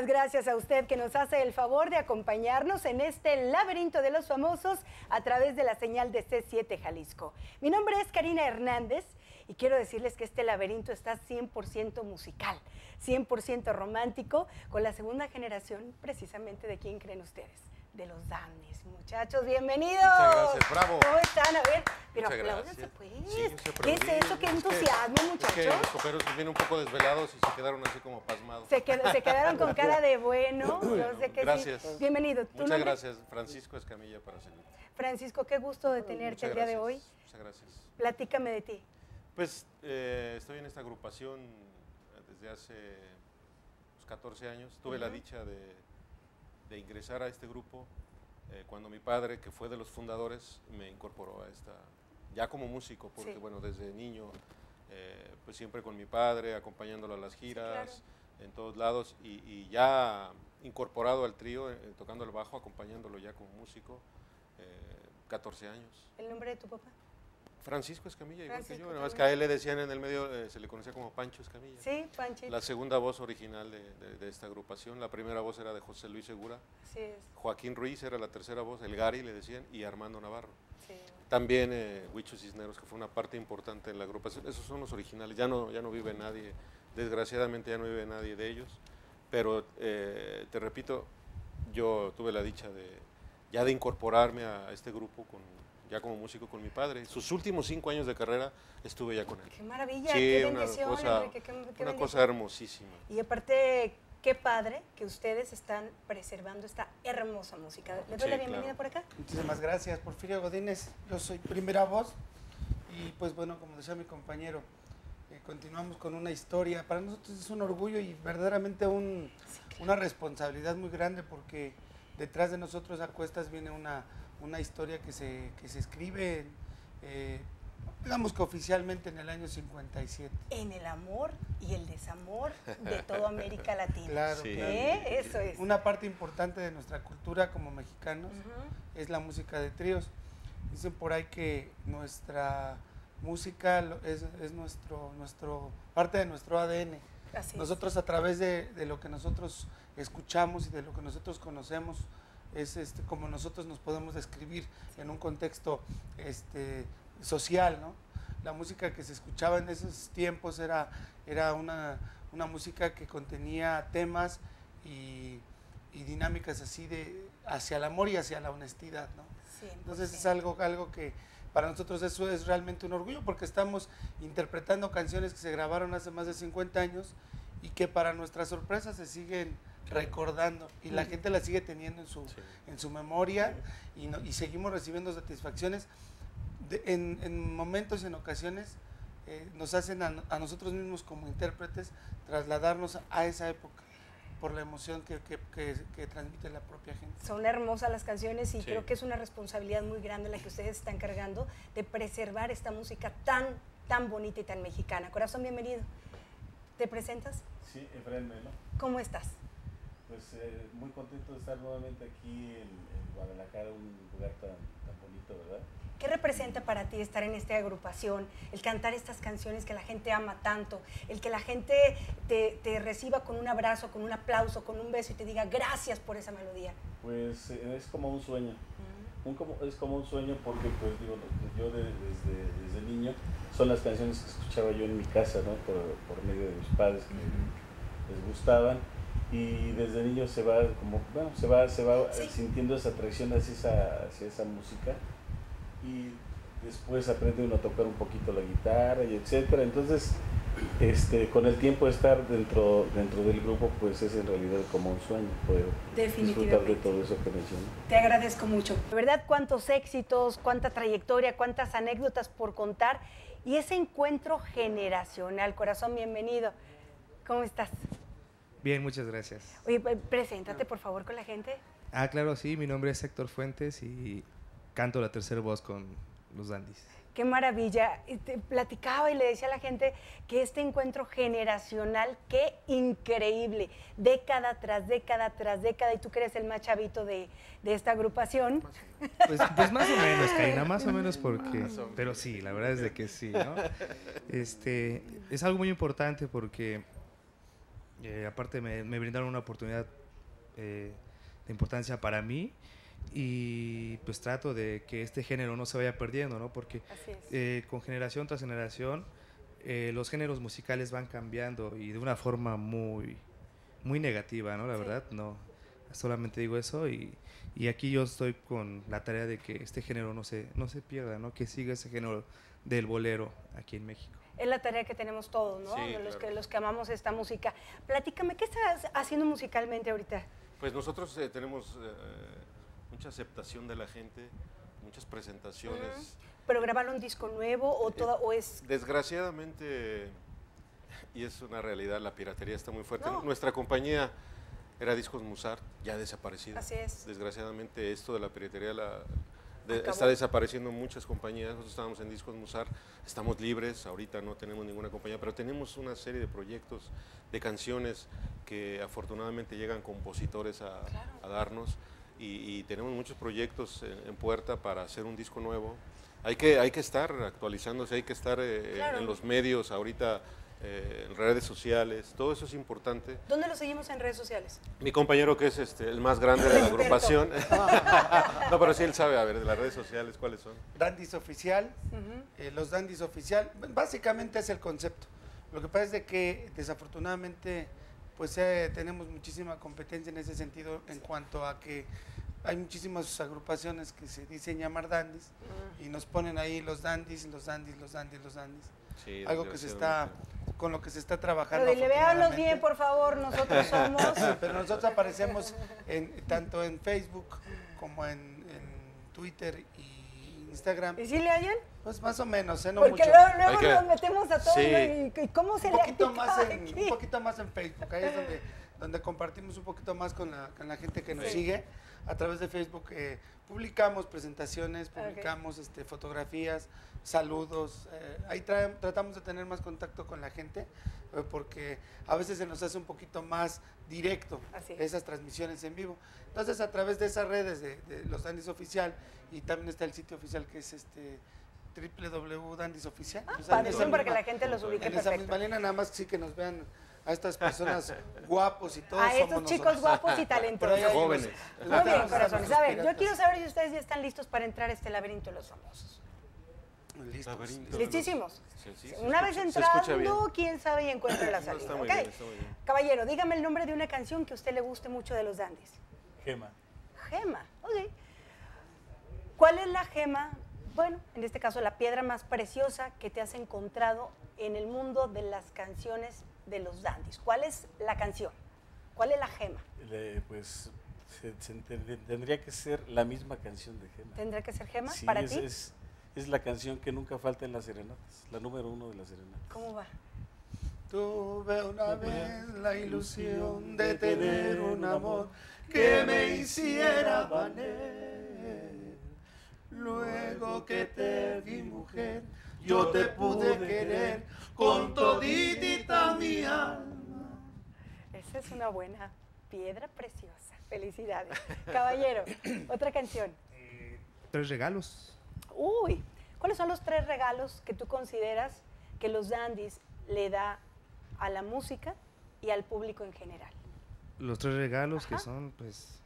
Muchísimas gracias a usted que nos hace el favor de acompañarnos en este laberinto de los famosos a través de la señal de C7 Jalisco. Mi nombre es Karina Hernández y quiero decirles que este laberinto está 100% musical, 100% romántico, con la segunda generación precisamente de ¿quién creen ustedes? De los Damnis. Muchachos, bienvenidos. Muchas gracias, bravo. ¿Cómo están? A ver, pero apláudense pues. Sí, ¿qué es eso? ¿Qué entusiasmo, muchachos? Es que los coperos vienen un poco desvelados y se quedaron así como pasmados. Se quedaron con cara de bueno. No sé qué. Gracias. Sí. Bienvenido. Muchas gracias, Francisco Escamilla, para servir. Francisco, qué gusto de tenerte el día de hoy. Muchas gracias. Platícame de ti. Pues estoy en esta agrupación desde hace 14 años. Tuve la dicha de ingresar a este grupo cuando mi padre, que fue de los fundadores, me incorporó a esta, ya como músico, porque bueno, desde niño, pues siempre con mi padre, acompañándolo a las giras, en todos lados, y ya incorporado al trío, tocando el bajo, acompañándolo ya como músico, 14 años. ¿El nombre de tu papá? Francisco Escamilla, igual que yo, nada más que a él le decían en el medio, se le conocía como Pancho Escamilla. Sí, Panchito. La segunda voz original de esta agrupación, la primera voz era de José Luis Segura. Así es. Joaquín Ruiz era la tercera voz, El Gary le decían, y Armando Navarro. Sí. También Huicho Cisneros, que fue una parte importante en la agrupación. Esos son los originales, ya no vive nadie, desgraciadamente ya no vive nadie de ellos. Pero te repito, yo tuve la dicha de incorporarme a este grupo ya como músico con mi padre. Sus últimos 5 años de carrera estuve ya con él. ¡Qué maravilla! Sí, ¡qué bendición! Una cosa hermosísima. Y aparte, qué padre que ustedes están preservando esta hermosa música. Le doy la bienvenida por acá. Muchísimas gracias, Porfirio Godínez. Yo soy primera voz y pues bueno, como decía mi compañero, continuamos con una historia. Para nosotros es un orgullo y verdaderamente una responsabilidad muy grande, porque detrás de nosotros a cuestas viene una historia que se escribe, digamos que oficialmente en el año 57. En el amor y el desamor de toda América Latina. Claro, sí. Eso es. Una parte importante de nuestra cultura como mexicanos es la música de tríos. Dicen por ahí que nuestra música es parte de nuestro ADN. Así nosotros a través de lo que nosotros escuchamos y de lo que nosotros conocemos, es como nosotros nos podemos describir en un contexto social, ¿no? La música que se escuchaba en esos tiempos era una música que contenía temas y dinámicas así hacia el amor y hacia la honestidad, ¿no? 100%. Entonces es algo que para nosotros eso es realmente un orgullo, porque estamos interpretando canciones que se grabaron hace más de 50 años y que para nuestra sorpresa se siguen recordando y la gente la sigue teniendo en su memoria y seguimos recibiendo satisfacciones en momentos, en ocasiones nos hacen a nosotros mismos como intérpretes trasladarnos a esa época por la emoción que transmite la propia gente. Son hermosas las canciones y creo que es una responsabilidad muy grande la que ustedes están cargando de preservar esta música tan bonita y tan mexicana. Corazón, bienvenido. ¿Te presentas? Sí, Efraín Melo. ¿Cómo estás? Pues muy contento de estar nuevamente aquí en Guadalajara, un lugar tan bonito, ¿verdad? ¿Qué representa para ti estar en esta agrupación, el cantar estas canciones que la gente ama tanto, el que la gente te reciba con un abrazo, con un aplauso, con un beso y te diga gracias por esa melodía? Pues es como un sueño, es como un sueño, porque pues digo, yo desde niño son las canciones que escuchaba yo en mi casa, ¿no? por medio de mis padres que les gustaban. Y desde niño se va como bueno, se va sintiendo esa atracción hacia esa música, y después aprende uno a tocar un poquito la guitarra y etcétera. Entonces con el tiempo de estar dentro del grupo, pues es en realidad como un sueño poder disfrutar de todo eso que mencioné. Te agradezco mucho, de verdad. Cuántos éxitos, cuánta trayectoria, cuántas anécdotas por contar y ese encuentro generacional. Corazón, bienvenido. ¿Cómo estás? Bien, muchas gracias. Oye, preséntate por favor con la gente. Ah, claro, sí, mi nombre es Héctor Fuentes y canto la tercera voz con los Damnis. Qué maravilla. Platicaba y le decía a la gente que este encuentro generacional, qué increíble, década tras década tras década, y tú que eres el más chavito de esta agrupación. Pues más o menos, Karina, más o menos, porque, pero sí, la verdad es de que sí, ¿no? Es algo muy importante porque Aparte me brindaron una oportunidad de importancia para mí, y pues trato de que este género no se vaya perdiendo, ¿no? Porque con generación tras generación los géneros musicales van cambiando, y de una forma muy, muy negativa, ¿no? La verdad, no, solamente digo eso, y aquí yo estoy con la tarea de que este género no se pierda, ¿no? Que siga ese género del bolero aquí en México. Es la tarea que tenemos todos, ¿no? Sí, los que amamos esta música. Platícame, ¿qué estás haciendo musicalmente ahorita? Pues nosotros tenemos mucha aceptación de la gente, muchas presentaciones. ¿Pero grabaron un disco nuevo o es...? Desgraciadamente, y es una realidad, la piratería está muy fuerte. No. Nuestra compañía era Discos Musart, ya desaparecida. Así es. Desgraciadamente esto de la piratería está desapareciendo muchas compañías. Nosotros estábamos en Discos Musart, estamos libres, ahorita no tenemos ninguna compañía, pero tenemos una serie de proyectos, de canciones que afortunadamente llegan compositores a darnos, y tenemos muchos proyectos en puerta para hacer un disco nuevo. Hay que estar actualizándose, hay que estar en los medios ahorita, en redes sociales, todo eso es importante. ¿Dónde lo seguimos en redes sociales? Mi compañero, que es el más grande de la agrupación. No, pero sí él sabe, a ver, de las redes sociales, ¿cuáles son? Dandys Oficial, los Dandys Oficial, básicamente es el concepto. Lo que pasa es de que desafortunadamente pues tenemos muchísima competencia en ese sentido, en cuanto a que hay muchísimas agrupaciones que se dicen llamar dandys y nos ponen ahí los dandys, los dandys, los dandys, los dandys. Sí, algo que se está, con lo que se está trabajando. Pero dile, veanlos bien, por favor, nosotros somos. Pero nosotros aparecemos tanto en Facebook como en Twitter y Instagram. ¿Y si le hallan? Pues más o menos, ¿eh? No porque mucho. Porque luego nos metemos a todos, ¿no? ¿Y cómo se un poquito más en Facebook, ahí es donde compartimos un poquito más con la gente que nos sigue. A través de Facebook publicamos presentaciones, publicamos fotografías, saludos. Ahí tratamos de tener más contacto con la gente, porque a veces se nos hace un poquito más directo esas transmisiones en vivo. Entonces, a través de esas redes de los Dandys Oficial, y también está el sitio oficial que es www.dandysoficial. Para que la gente los ubique en esa misma línea, nada más que nos vean a estas personas guapos y todos. A estos somos chicos guapos y talentosos. Jóvenes. Muy bien, corazones. A ver, yo quiero saber si ustedes ya están listos para entrar a este laberinto de los famosos. Listos. Listísimos. Sí, una vez entrando, quién sabe y encuentra la salida. Está muy bien. Caballero, dígame el nombre de una canción que a usted le guste mucho de los Dandys. Gema. Gema, ok. ¿Cuál es la gema? Bueno, en este caso, la piedra más preciosa que te has encontrado en el mundo de las canciones de los Dandys. ¿Cuál es la canción? ¿Cuál es la gema? Pues tendría que ser la misma canción de Gema. ¿Tendría que ser Gema para ti? Es la canción que nunca falta en las serenatas, la número 1 de las serenatas. ¿Cómo va? Tuve una vez la ilusión de tener un amor que me hiciera valer. Luego que te vi, mujer, yo te pude querer con toditita mi alma. Esa es una buena piedra preciosa. Felicidades. Caballero, otra canción. 3 regalos. Uy, ¿cuáles son los 3 regalos que tú consideras que los Dandys le da a la música y al público en general? Los 3 regalos que son, pues,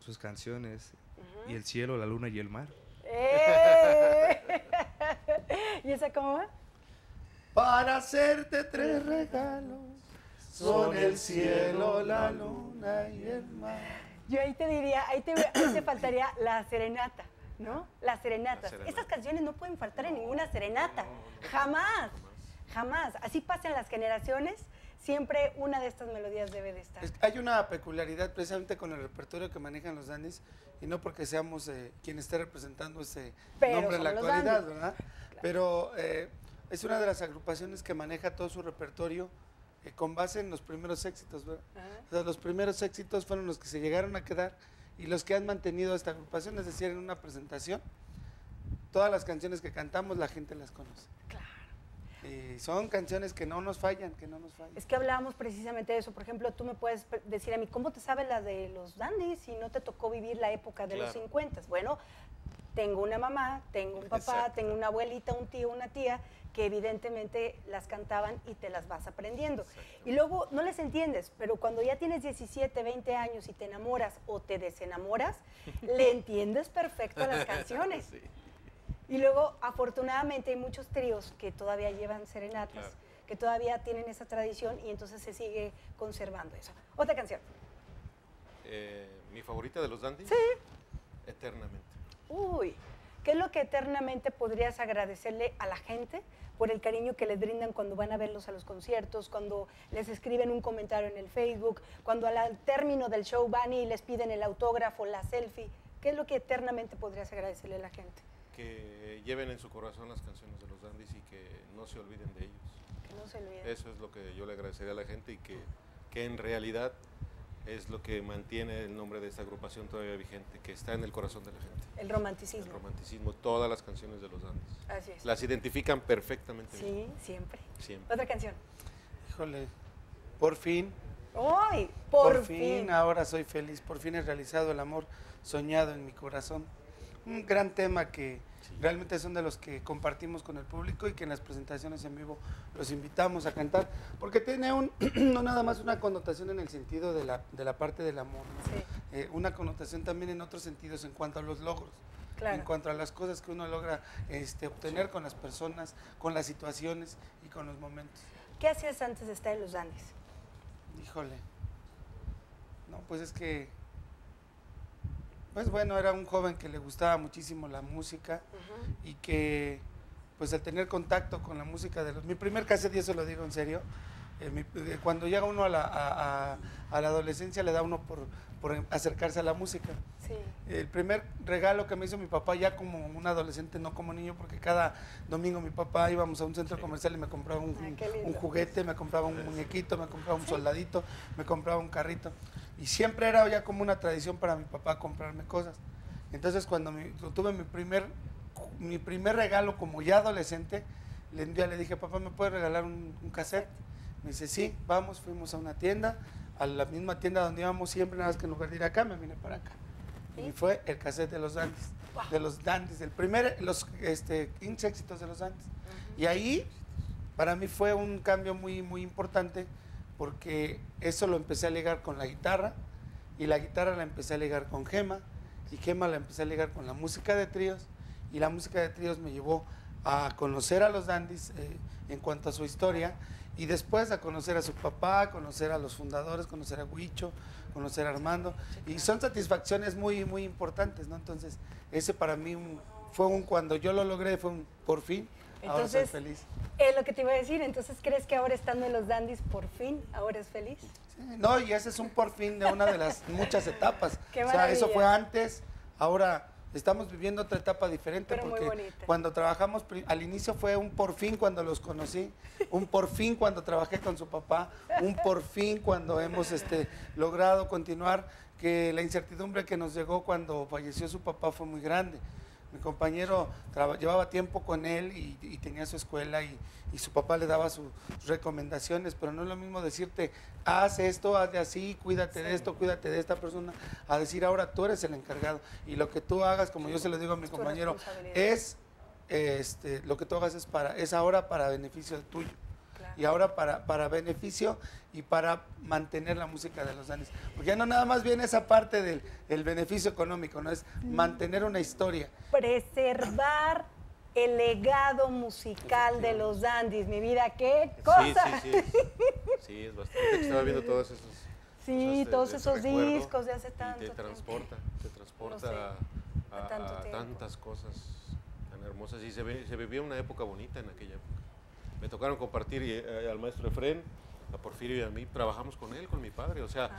sus canciones, y el cielo, la luna y el mar. ¿Y esa cómo va? Para hacerte 3 regalos, son el cielo, la luna y el mar. Yo ahí te diría, ahí te faltaría la serenata, ¿no? Las serenatas. Estas canciones no pueden faltar en ninguna serenata, jamás. Así pasan las generaciones, siempre una de estas melodías debe de estar. Hay una peculiaridad precisamente con el repertorio que manejan los Dandys, y no porque seamos quien esté representando ese nombre en la actualidad, ¿verdad? Claro. Pero es una de las agrupaciones que maneja todo su repertorio con base en los primeros éxitos, ¿verdad? O sea, los primeros éxitos fueron los que se llegaron a quedar y los que han mantenido esta agrupación, es decir, en una presentación, todas las canciones que cantamos la gente las conoce. Claro. Y son canciones que no nos fallan, que no nos fallan. Es que hablábamos precisamente de eso. Por ejemplo, tú me puedes decir a mí, ¿cómo te sabes la de los Dandys si no te tocó vivir la época de los 50? Bueno, tengo una mamá, tengo un papá, exacto, tengo una abuelita, un tío, una tía, que evidentemente las cantaban y te las vas aprendiendo. Exacto. Y luego no les entiendes, pero cuando ya tienes 17, 20 años y te enamoras o te desenamoras, le entiendes perfecto a las canciones. Sí. Y luego, afortunadamente, hay muchos tríos que todavía llevan serenatas, claro, que todavía tienen esa tradición y entonces se sigue conservando eso. Otra canción. ¿Mi favorita de los Dandy? Sí. Eternamente. Uy, ¿qué es lo que eternamente podrías agradecerle a la gente por el cariño que les brindan cuando van a verlos a los conciertos, cuando les escriben un comentario en el Facebook, cuando al término del show van y les piden el autógrafo, la selfie? ¿Qué es lo que eternamente podrías agradecerle a la gente? Que lleven en su corazón las canciones de los Dandy y que no se olviden de ellos. Que no se olviden. Eso es lo que yo le agradecería a la gente y que en realidad es lo que mantiene el nombre de esta agrupación todavía vigente, que está en el corazón de la gente. El romanticismo. El romanticismo, todas las canciones de los Dandy. Así es. Las identifican perfectamente. Sí, bien, siempre. Siempre. Otra canción. Híjole, por fin. ¡Ay! Por fin. Ahora soy feliz, por fin he realizado el amor soñado en mi corazón. Un gran tema que sí, realmente son de los que compartimos con el público y que en las presentaciones en vivo los invitamos a cantar, porque tiene no nada más una connotación en el sentido de la parte del amor, ¿no? Sí. Una connotación también en otros sentidos en cuanto a los logros, claro, en cuanto a las cosas que uno logra obtener, sí, con las personas, con las situaciones y con los momentos. ¿Qué hacías antes de estar en los Dandy? Híjole, no, pues es que... Pues bueno, era un joven que le gustaba muchísimo la música, uh-huh, y que pues al tener contacto con la música de los... Mi primer cassette, y eso lo digo en serio, cuando llega uno a la adolescencia le da uno por acercarse a la música. Sí. El primer regalo que me hizo mi papá ya como un adolescente, no como niño, porque cada domingo mi papá íbamos a un centro comercial y me compraba un juguete, me compraba un muñequito, me compraba un soldadito, me compraba un carrito. Y siempre era ya como una tradición para mi papá comprarme cosas. Entonces cuando tuve mi primer regalo como ya adolescente, un día le dije, papá, ¿me puedes regalar un cassette? Me dice, sí, vamos, fuimos a una tienda, a la misma tienda donde íbamos siempre, nada más que en lugar de ir acá, me vine para acá. ¿Sí? Y fue el cassette de los Dandy, wow, de los Dandy, el primer, los éxitos de los Dandy. Uh-huh. Y ahí, para mí fue un cambio muy, muy importante, porque eso lo empecé a ligar con la guitarra, y la guitarra la empecé a ligar con Gema, y Gema la empecé a ligar con la música de tríos, y la música de tríos me llevó a conocer a los Dandy en cuanto a su historia, y después a conocer a su papá, conocer a los fundadores, conocer a Huicho, conocer a Armando, y son satisfacciones muy, muy importantes, ¿no? Entonces, ese para mí cuando yo lo logré, fue un por fin, entonces, ahora soy feliz. Es lo que te iba a decir, entonces, ¿crees que ahora estando en los Dandy, por fin, ahora es feliz? Sí, no, y ese es un por fin de una de las muchas etapas. Qué maravilla. O sea, eso fue antes, ahora... Estamos viviendo otra etapa diferente, pero porque cuando trabajamos, al inicio fue un por fin cuando los conocí, un por fin cuando trabajé con su papá, un por fin cuando hemos logrado continuar, que la incertidumbre que nos llegó cuando falleció su papá fue muy grande. Mi compañero llevaba tiempo con él y tenía su escuela y su papá le daba sus recomendaciones, pero no es lo mismo decirte, haz esto, haz de así, cuídate, sí, de esto, cuídate de esta persona, a decir ahora tú eres el encargado y lo que tú hagas, como yo se lo digo a mi compañero, es lo que tú hagas es ahora para beneficio tuyo. Y ahora para beneficio y para mantener la música de los Dandy. Porque ya no nada más viene esa parte del beneficio económico, ¿no? Es mantener una historia. Preservar el legado musical de los Dandy. Mi vida, qué cosa. Sí, sí, sí. Sí, es bastante. Estaba viendo todos esos... Sí, todos esos discos de hace tanto tiempo. Te transporta a tantas cosas tan hermosas. Y se vivía una época bonita en aquella época. Me tocaron compartir al maestro Efrén, a Porfirio y a mí, trabajamos con él, con mi padre, o sea,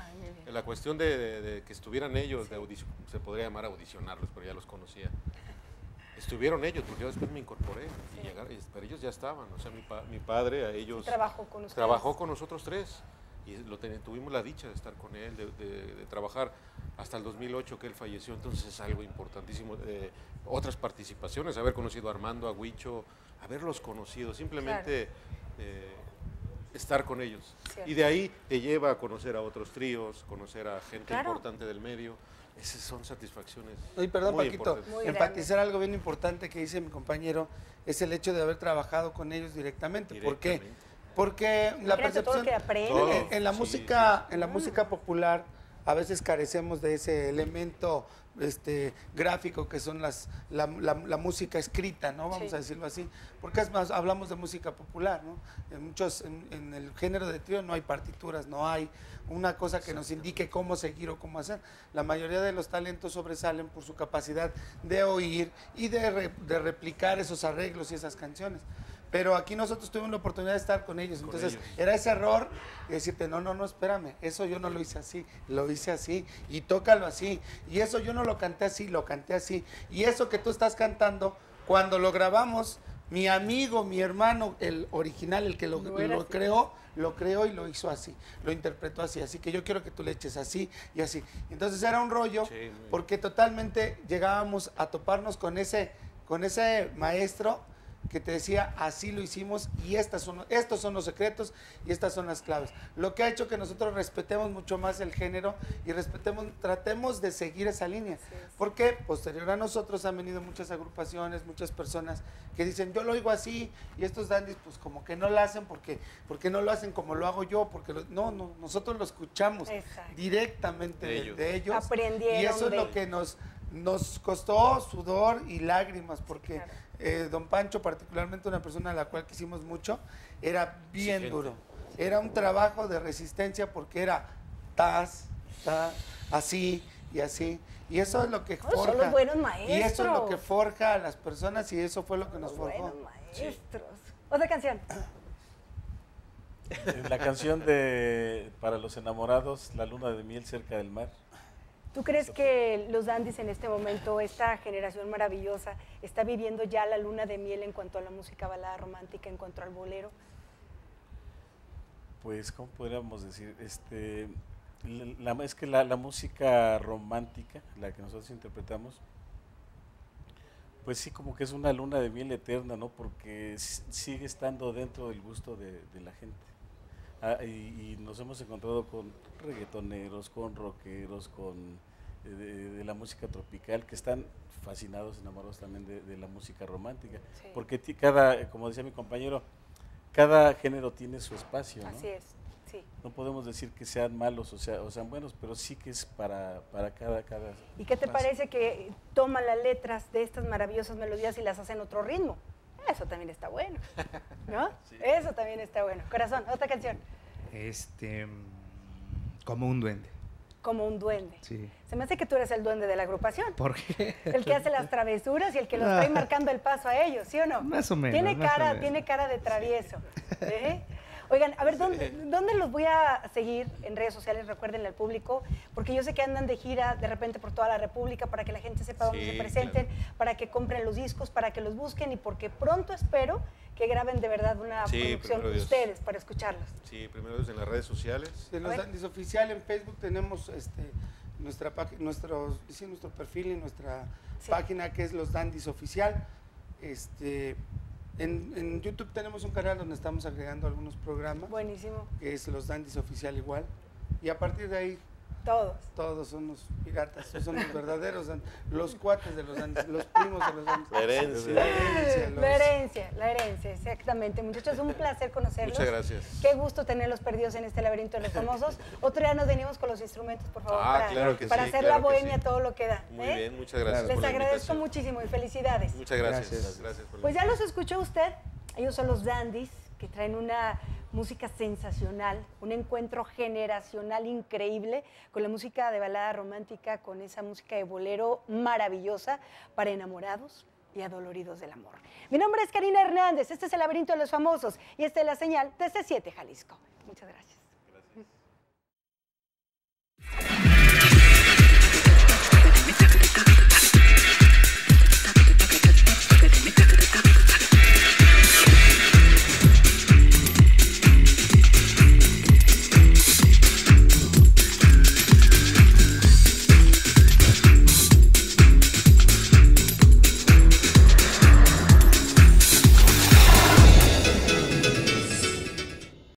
la cuestión de que estuvieran ellos, sí, de audición, se podría llamar audicionarlos, pero ya los conocía. Estuvieron ellos, porque yo después me incorporé, sí, y llegaron, pero ellos ya estaban, o sea, mi padre, a ellos... Trabajó con nosotros tres, y tuvimos la dicha de estar con él, de trabajar hasta el 2008 que él falleció, entonces es algo importantísimo. Otras participaciones, haber conocido a Armando, a Huicho, haberlos conocido, simplemente, claro, estar con ellos. Cierto. Y de ahí te lleva a conocer a otros tríos, conocer a gente importante del medio. Esas son satisfacciones. Y perdón, muy Paquito, enfatizar algo bien importante que dice mi compañero, es el hecho de haber trabajado con ellos directamente. ¿Por qué? Porque la percepción en la música, en la música popular, a veces carecemos de ese elemento gráfico que son la música escrita, ¿no? Vamos a decirlo así, porque es más, hablamos de música popular, ¿no? En el género de trío no hay partituras, no hay una cosa que nos indique cómo seguir o cómo hacer. La mayoría de los talentos sobresalen por su capacidad de oír y de replicar esos arreglos y esas canciones. Pero aquí nosotros tuvimos la oportunidad de estar con ellos. Entonces, era ese error de decirte, no, espérame, eso yo no lo hice así, lo hice así, y tócalo así, y eso yo no lo canté así, lo canté así. Y eso que tú estás cantando, cuando lo grabamos, mi amigo, mi hermano, el original, el que lo creó y lo hizo así, lo interpretó así. Así que yo quiero que tú le eches así y así. Entonces, era un rollo, porque totalmente llegábamos a toparnos con ese maestro que te decía, así lo hicimos y estos son los secretos y estas son las claves. Lo que ha hecho que nosotros respetemos mucho más el género y tratemos de seguir esa línea. Porque posterior a nosotros han venido muchas agrupaciones, muchas personas que dicen, yo lo oigo así, y estos dandys pues como que no lo hacen porque no lo hacen como lo hago yo, porque nosotros lo escuchamos directamente de ellos. Y eso es lo que nos costó sudor y lágrimas, porque don Pancho, particularmente una persona a la cual quisimos mucho, era bien duro. Era un trabajo de resistencia porque era así y así. Y eso es lo que forja. Son los buenos maestros. Y eso es lo que forja a las personas y eso fue lo que nos forjó. Buenos maestros. Otra canción. La canción de Para los enamorados, La luna de miel cerca del mar. ¿Tú crees que los dandys en este momento, esta generación maravillosa, está viviendo ya la luna de miel en cuanto a la música balada romántica, en cuanto al bolero? Pues, ¿cómo podríamos decir? Es que la música romántica, la que nosotros interpretamos, pues sí, como que es una luna de miel eterna, ¿no? Porque sigue estando dentro del gusto de la gente. Y nos hemos encontrado con reggaetoneros, con rockeros, con de la música tropical, que están fascinados, enamorados también de la música romántica. Sí. Porque como decía mi compañero, cada género tiene su espacio, ¿no? Así es, sí. No podemos decir que sean malos o sean buenos, pero sí que es para cada. ¿Y qué te parece que toma las letras de estas maravillosas melodías y las hace en otro ritmo? Eso también está bueno, ¿no? Sí. Eso también está bueno. Corazón, otra canción. Como un duende. Como un duende. Sí. Se me hace que tú eres el duende de la agrupación. ¿Por qué? El que hace las travesuras y el que los trae marcando el paso a ellos, ¿sí o no? Más o menos. Tiene cara de travieso. Sí. ¿Eh? Oigan, a ver, ¿dónde los voy a seguir en redes sociales? Recuérdenle al público, porque yo sé que andan de gira de repente por toda la República para que la gente sepa dónde se presenten, para que compren los discos, para que los busquen y porque pronto espero que graben de verdad una producción ustedes para escucharlos. Sí, primero en las redes sociales. En los Dandys Oficial en Facebook tenemos nuestro perfil y nuestra página que es Los Dandys Oficial. En YouTube tenemos un canal donde estamos agregando algunos programas. Buenísimo. Que es Los Dandys Oficial igual. Y a partir de ahí... Todos son los piratas, son los verdaderos, los cuates de los Dandys, los primos de los Dandys. La herencia, exactamente. Muchachos, es un placer conocerlos. Muchas gracias. Qué gusto tenerlos perdidos en este laberinto de los famosos. Otro día nos venimos con los instrumentos, por favor, para hacer la bohemia todo lo que da. Muy bien, muchas gracias. Les agradezco muchísimo y felicidades. Muchas gracias. Pues ya los escuchó usted, ellos son los Dandys, que traen una música sensacional, un encuentro generacional increíble con la música de balada romántica, con esa música de bolero maravillosa para enamorados y adoloridos del amor. Mi nombre es Karina Hernández, este es El Laberinto de los Famosos y esta es la señal de C7 Jalisco. Muchas gracias.